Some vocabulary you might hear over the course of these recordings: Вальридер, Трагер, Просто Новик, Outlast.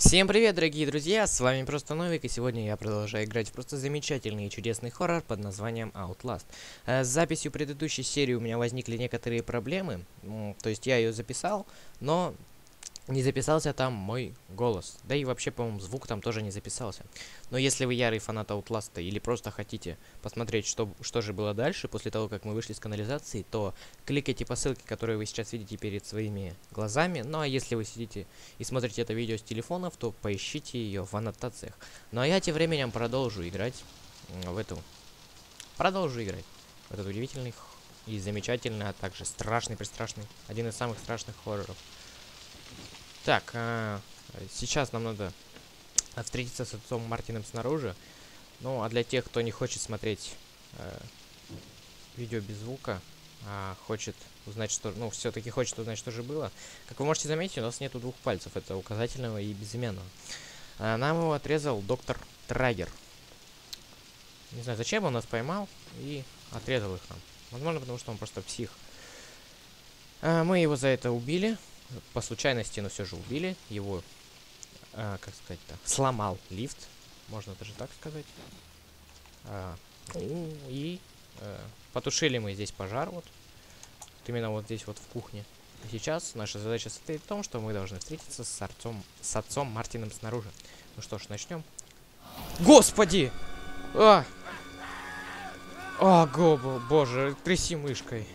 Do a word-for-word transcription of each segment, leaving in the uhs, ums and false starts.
Всем привет, дорогие друзья, с вами Просто Новик, и сегодня я продолжаю играть в просто замечательный и чудесный хоррор под названием Outlast. С записью предыдущей серии у меня возникли некоторые проблемы, то есть я ее записал, но не записался там мой голос, да и вообще, по-моему, звук там тоже не записался. Но если вы ярый фанат Outlast'а или просто хотите посмотреть, что, что же было дальше после того, как мы вышли из канализации, то кликайте по ссылке, которую вы сейчас видите перед своими глазами. Ну а если вы сидите и смотрите это видео с телефонов, то поищите ее в аннотациях. Ну а я тем временем продолжу играть в эту... Продолжу играть в этот удивительный и замечательный, а также страшный-престрашный, один из самых страшных хорроров. Так, а, сейчас нам надо встретиться с отцом Мартином снаружи. Ну, а для тех, кто не хочет смотреть э, видео без звука, а хочет узнать, что... Ну, все-таки хочет узнать, что же было. Как вы можете заметить, у нас нету двух пальцев. Это указательного и безымянного. А нам его отрезал доктор Трагер. Не знаю, зачем он нас поймал и отрезал их нам. Возможно, потому что он просто псих. А, мы его за это убили. По случайности, но все же убили. Его, а, как сказать-то, сломал лифт. Можно даже так сказать. А, и а, потушили мы здесь пожар. Вот. Вот именно вот здесь вот в кухне. И сейчас наша задача состоит в том, что мы должны встретиться с отцом, с отцом Мартином снаружи. Ну что ж, начнем. Господи! А! О, гобо, боже, тряси мышкой.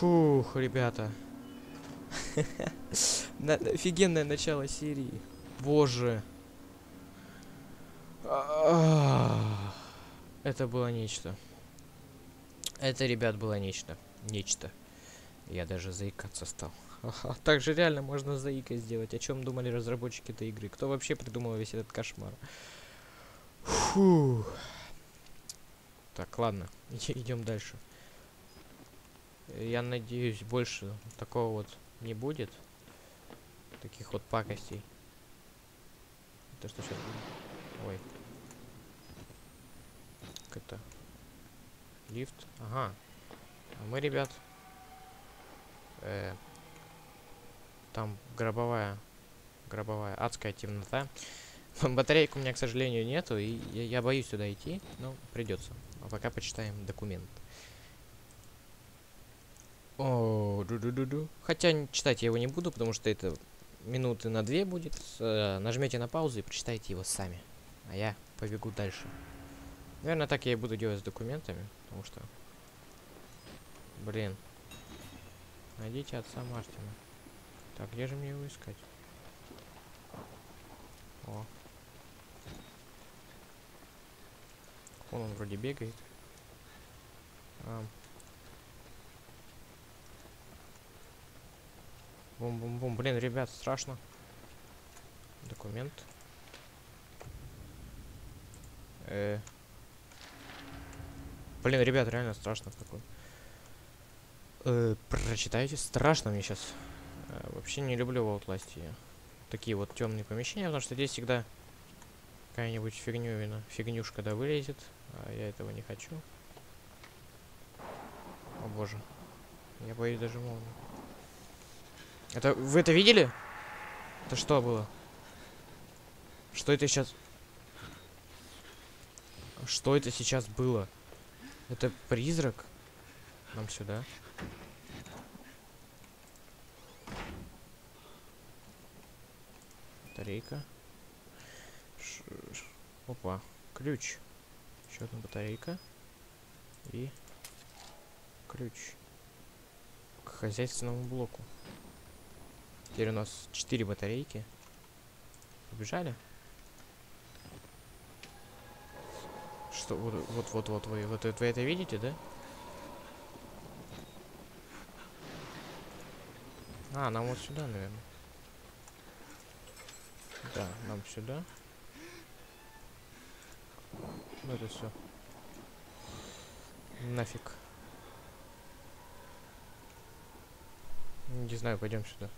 Фух, ребята. Офигенное начало серии. Боже. Это было нечто. Это, ребят, было нечто. Нечто. Я даже заикаться стал. Так же реально можно заикой сделать. О чем думали разработчики этой игры? Кто вообще придумал весь этот кошмар? Фух. Так, ладно. Идем дальше. Я надеюсь, больше такого вот не будет. Таких вот пакостей. Это что сейчас будет? Ой. Как это? Лифт. Ага. А мы, ребят... Э, там гробовая... Гробовая адская темнота. Батарейку у меня, к сожалению, нету. И я, я боюсь сюда идти. Но придется. А пока почитаем документ. О, ду-ду-ду-ду. Хотя читать я его не буду, потому что это минуты на две будет. Нажмите на паузу и прочитайте его сами. А я побегу дальше. Наверное, так я и буду делать с документами, потому что... Блин. Найдите отца Мартина. Так, где же мне его искать? О. Вон он вроде бегает. А. Бум-бум-бум. Блин, ребят, страшно. Документ. Э. Блин, ребят, реально страшно такое. Э, прочитайте. Страшно мне сейчас. Э, вообще не люблю в Outlast я. Такие вот темные помещения, потому что здесь всегда какая-нибудь фигнювина. Фигнюшка, да, вылезет. А я этого не хочу. О боже. Я боюсь даже молнии. Это... Вы это видели? Это что было? Что это сейчас? Что это сейчас было? Это призрак? Нам сюда. Батарейка. Ш -ш Опа. Ключ. Еще одна батарейка. И... Ключ. К хозяйственному блоку. Теперь у нас четыре батарейки. Побежали? Что? Вот-вот-вот вы, вот, вот, вы это видите, да? А, нам вот сюда, наверное. Да, нам сюда. Ну это все. Нафиг. Не знаю, пойдем сюда.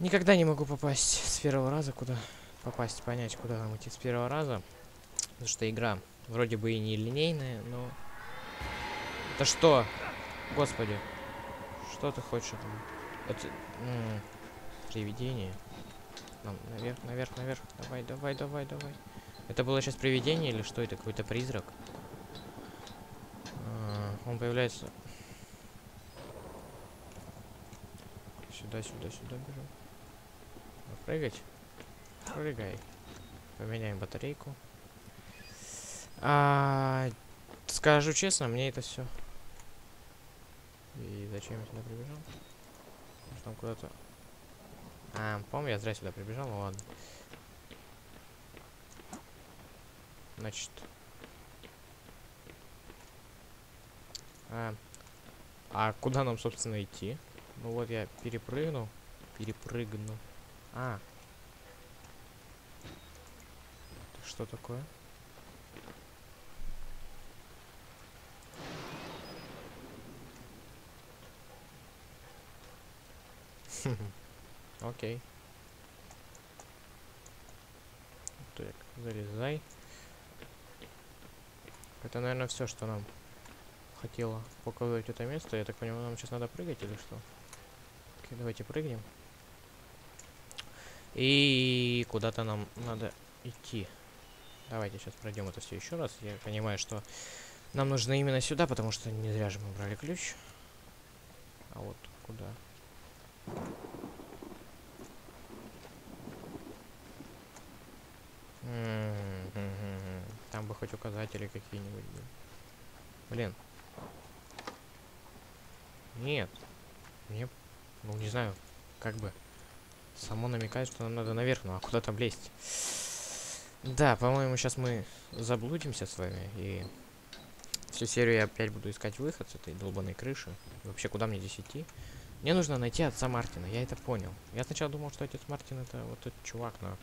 Никогда не могу попасть с первого раза, куда попасть, понять, куда нам идти с первого раза. Потому что игра вроде бы и не линейная, но... Это что? Господи. Что ты хочешь? Это... Привидение. Нам наверх, наверх, наверх. Давай, давай, давай, давай. Это было сейчас привидение или что? Это какой-то призрак? А, он появляется... Сюда, сюда, сюда бежим. Прыгать? Прыгай. Поменяем батарейку. А, скажу честно, мне это все. И зачем я сюда прибежал? Может, там куда-то... А, по-моему, я зря сюда прибежал, ну ладно. Значит... А, а куда нам, собственно, идти? Ну вот я перепрыгнул. Перепрыгну. А. Это что такое? Окей. Так, залезай. Это, наверное, все, что нам хотело показать это место. Я так понимаю, нам сейчас надо прыгать или что? Окей, давайте прыгнем. И куда-то нам надо идти. Давайте сейчас пройдем это все еще раз. Я понимаю, что нам нужно именно сюда, потому что не зря же мы брали ключ. А вот куда? Там бы хоть указатели какие-нибудь были. Блин. Нет. Мне, ну не знаю, как бы. Само намекает, что нам надо наверх, ну а куда там лезть? Да, по-моему, сейчас мы заблудимся с вами. И всю серию я опять буду искать выход с этой долбанной крыши. И вообще, куда мне здесь идти? Мне нужно найти отца Мартина, я это понял. Я сначала думал, что отец Мартин это вот этот чувак, но...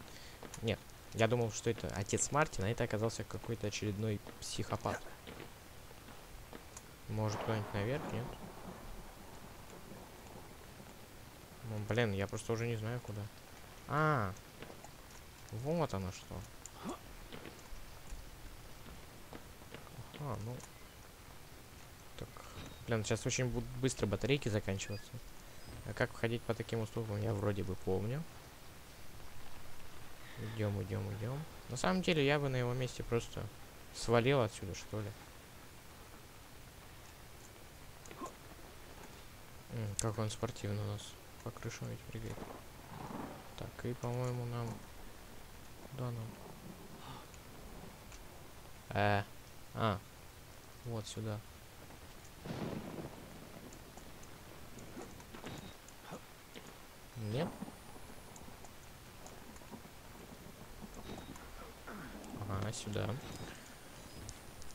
Нет, я думал, что это отец Мартина, а это оказался какой-то очередной психопат. Может, кто-нибудь наверх, нет? Ну, блин, я просто уже не знаю, куда. А, вот оно что. Ага, ну... Так, блин, сейчас очень будут быстро батарейки заканчиваться. А как ходить по таким уступам, я вроде бы помню. Идем, идем, идем. На самом деле, я бы на его месте просто свалил отсюда, что ли. М, как он спортивный у нас. По крышам ведь прыгает. Так, и, по-моему, нам... Да, нам... Э, а. Вот сюда. Нет? Ага, сюда.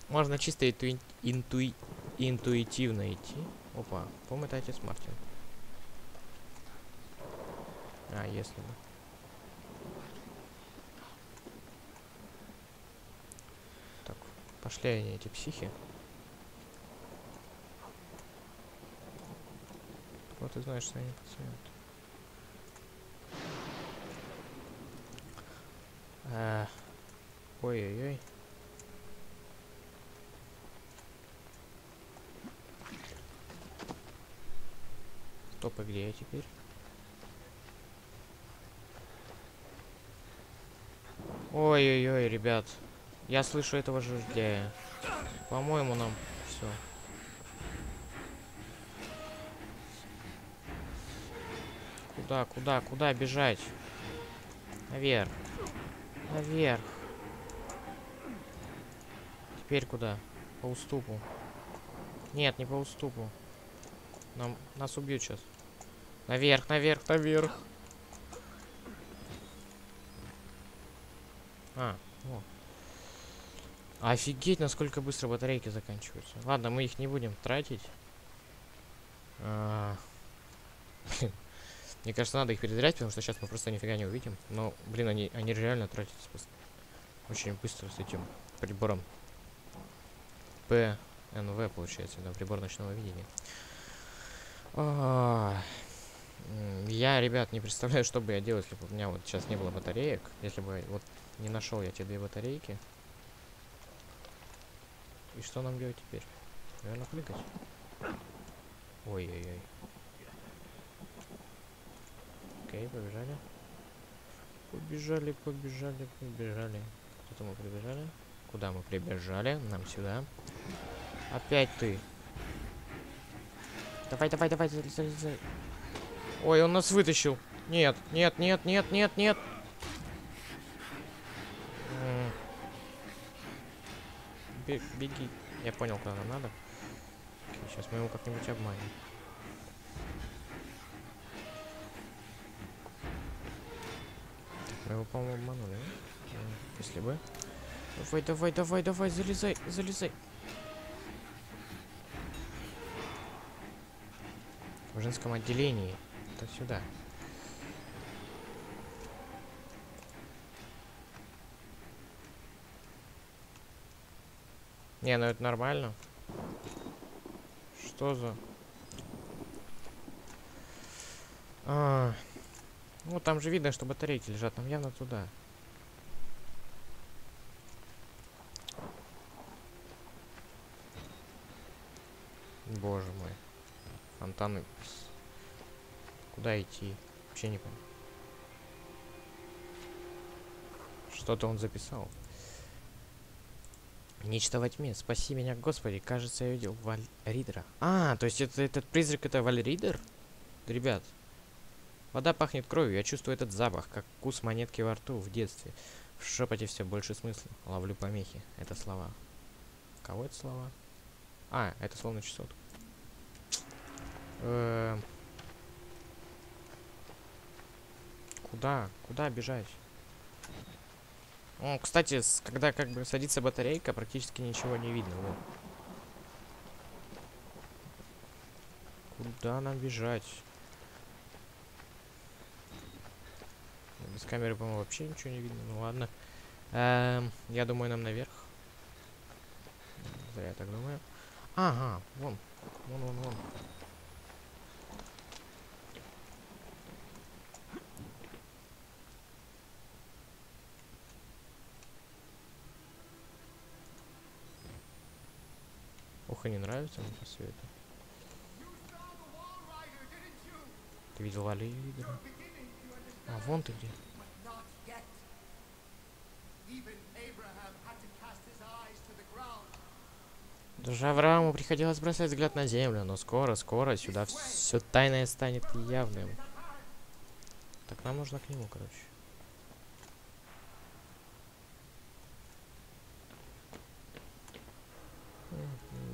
Можно чисто интуи... интуи... интуитивно идти. Опа, по-моему, это отец Мартин. А, если бы. Так, пошли они, эти психи. Вот и знаешь, что они пациент. Ой-ой-ой. Стоп, а где я теперь? Ой-ой-ой, ребят. Я слышу этого жердяя. По-моему, нам все. Куда, куда, куда бежать? Наверх. Наверх. Теперь куда? По уступу. Нет, не по уступу. Нам, нас убьют сейчас. Наверх, наверх, наверх. А, вот. Офигеть, насколько быстро батарейки заканчиваются. Ладно, мы их не будем тратить. А... Блин. Мне кажется, надо их перезарядить, потому что сейчас мы просто нифига не увидим. Но, блин, они, они реально тратятся очень быстро с этим прибором. пэ эн вэ, получается, да, прибор ночного видения. А... Я, ребят, не представляю, что бы я делал, если бы у меня вот сейчас не было батареек. Если бы вот не нашел я те две батарейки. И что нам делать теперь? Наверное, кликать. Ой-ой-ой. Окей, побежали. Побежали, побежали, побежали. Куда мы прибежали? Куда мы прибежали? Нам сюда. Опять ты. Давай, давай, давай, залезай, залезай. Ой, он нас вытащил. Нет, нет, нет, нет, нет, нет. Беги. Я понял, куда нам надо. Сейчас мы его как-нибудь обманем. Мы его, по-моему, обманули. Если бы. Давай, давай, давай, давай, залезай, залезай. В женском отделении. Это сюда. Не, ну это нормально. Что за... А, ну там же видно, что батарейки лежат. Нам явно туда. Боже мой. Фонтаны. Куда идти? Вообще не понял. Что-то он записал. Нечто во тьме. Спаси меня, Господи. Кажется, я видел Вальридера. А, то есть это, этот призрак, это Вальридер? Ребят. Вода пахнет кровью. Я чувствую этот запах, как вкус монетки во рту в детстве. В шепоте все больше смысла. Ловлю помехи. Это слова. Кого это слова? А, это словно чесотка. Э-э- Куда? Куда бежать? Ну, кстати, с, когда как бы садится батарейка, практически ничего не видно. Вот. Куда нам бежать? Без камеры, по-моему, вообще ничего не видно. Ну ладно. Эм, я думаю, нам наверх. Зря я так думаю. Ага, вон. Вон, вон, вон. Ох, и не нравится мне все это. Ты видел Вальридера? А вон ты где. Даже Аврааму приходилось бросать взгляд на землю, но скоро, скоро сюда все тайное станет явным. Так нам нужно к нему, короче.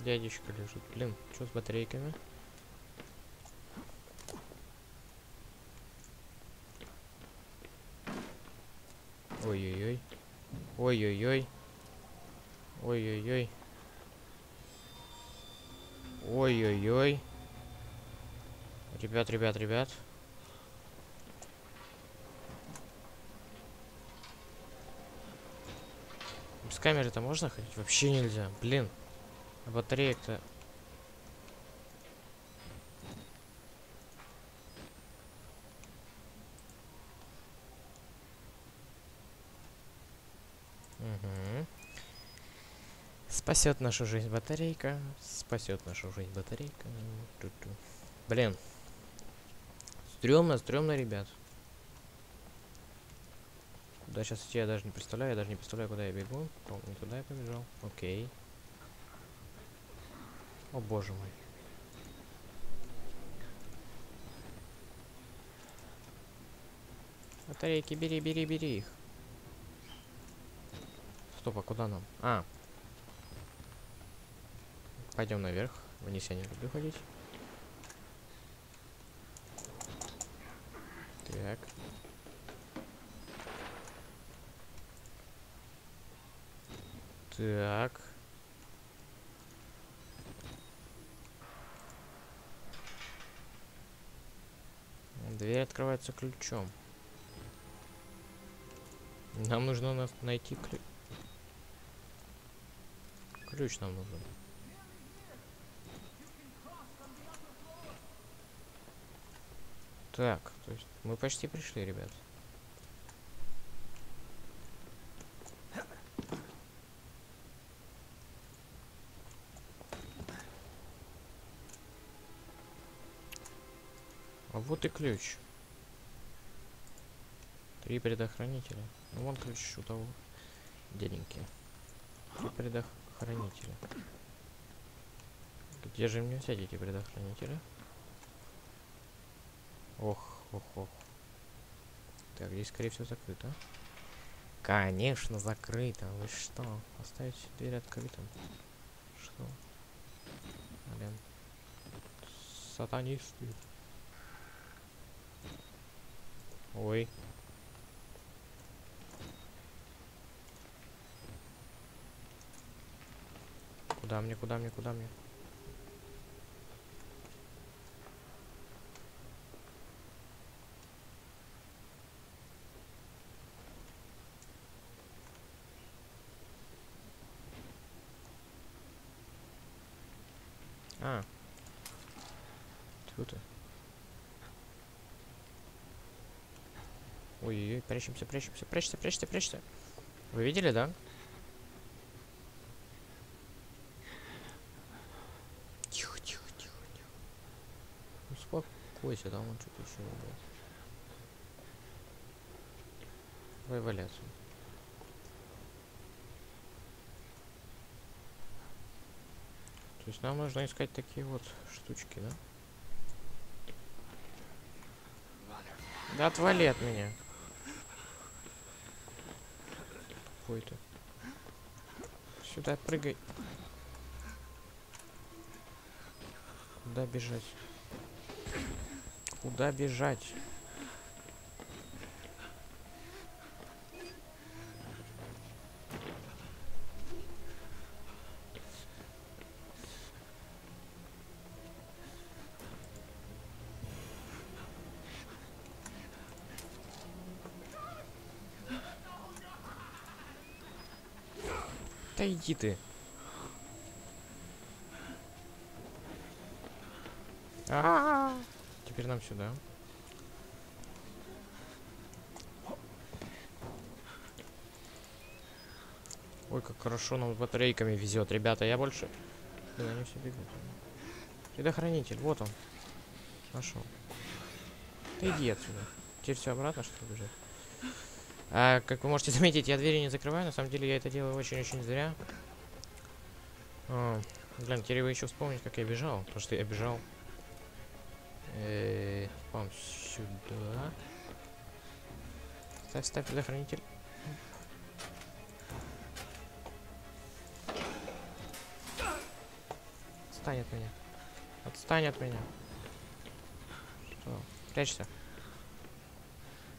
Дядечка лежит. Блин, что с батарейками? Ой-ой-ой. Ой-ой-ой. Ой-ой-ой. Ой-ой-ой. Ребят, ребят, ребят. Без камеры-то можно ходить? Вообще нельзя. Блин. А батареек-то... Угу. Спасет нашу жизнь батарейка. Спасет нашу жизнь батарейка. Ту-ту. Блин. Стрёмно, стрёмно, ребят. Куда сейчас идти, я даже не представляю. Я даже не представляю, куда я бегу. О, не туда я побежал. Окей. О боже мой. Батарейки, бери, бери, бери их. Стоп, а куда нам? А. Пойдем наверх. Вниз я не люблю ходить. Так. Так. Дверь открывается ключом. Нам нужно нас найти ключ. Ключ нам нужен. Так, то есть мы почти пришли, ребят. Вот и ключ. Три предохранителя. Ну вон ключ у того. Деленький. Три предохранителя. Где же мне взять эти предохранители? Ох, ох, ох. Так, здесь, скорее всего, закрыто. Конечно, закрыто. Вы что? Оставить дверь открытым. Что? Блин. Сатанисты. Ой. Куда мне, куда мне, куда мне? А. Тьфу ты. Ой-ой-ой, прячемся, прячемся, прячься, прячься, прячься. Вы видели, да? Тихо, тихо, тихо, тихо. Успокойся, там он что-то еще валяется. Давай валяться. То есть нам нужно искать такие вот штучки, да? Да отвали от меня. Ой ты. Сюда прыгай. Куда бежать? Куда бежать? Да иди ты. А-а-а. Теперь нам сюда. Ой, как хорошо нам батарейками везет, ребята. Я больше. Да, они все бегут. Предохранитель, вот он. Нашел. Ты иди отсюда. Теперь все обратно, что ли, бежит? А, как вы можете заметить, я двери не закрываю. На самом деле я это делаю очень-очень зря. А, блин, теперь вы еще вспомните, как я бежал. Потому что я бежал. Э-э, вам сюда. Ставь, ставь предохранитель. Отстань от меня. Отстань от меня. Что? Прячься.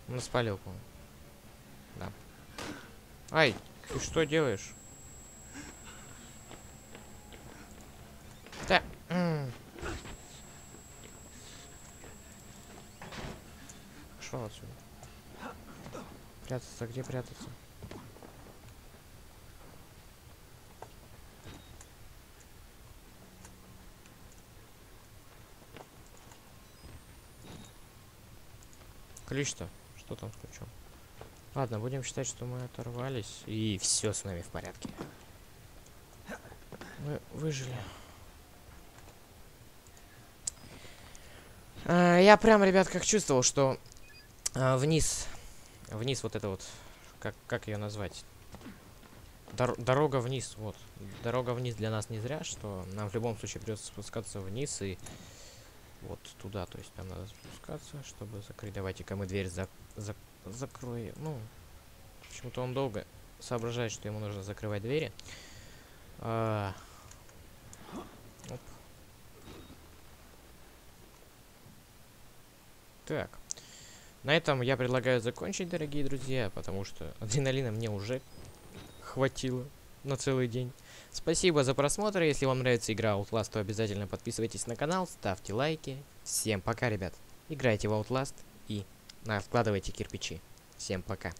Он нас спалил, по-моему. Да. Ай, ты что делаешь? Да. Пошел отсюда. Прятаться, где прятаться? Ключ-то? Что там с ключом? Ладно, будем считать, что мы оторвались, и все с нами в порядке. Мы выжили. А, я прям, ребят, как чувствовал, что а, вниз, вниз вот это вот, как, как ее назвать? Дор- дорога вниз, вот. Дорога вниз для нас не зря, что нам в любом случае придется спускаться вниз и... Вот туда, то есть нам надо спускаться, чтобы закрыть. Давайте-ка мы дверь за... за... закроем. Ну, почему-то он долго соображает, что ему нужно закрывать двери. А... Оп. Так. На этом я предлагаю закончить, дорогие друзья, потому что адреналина мне уже хватило на целый день. Спасибо за просмотр. Если вам нравится игра Outlast, то обязательно подписывайтесь на канал, ставьте лайки. Всем пока, ребят. Играйте в Outlast и накладывайте кирпичи. Всем пока.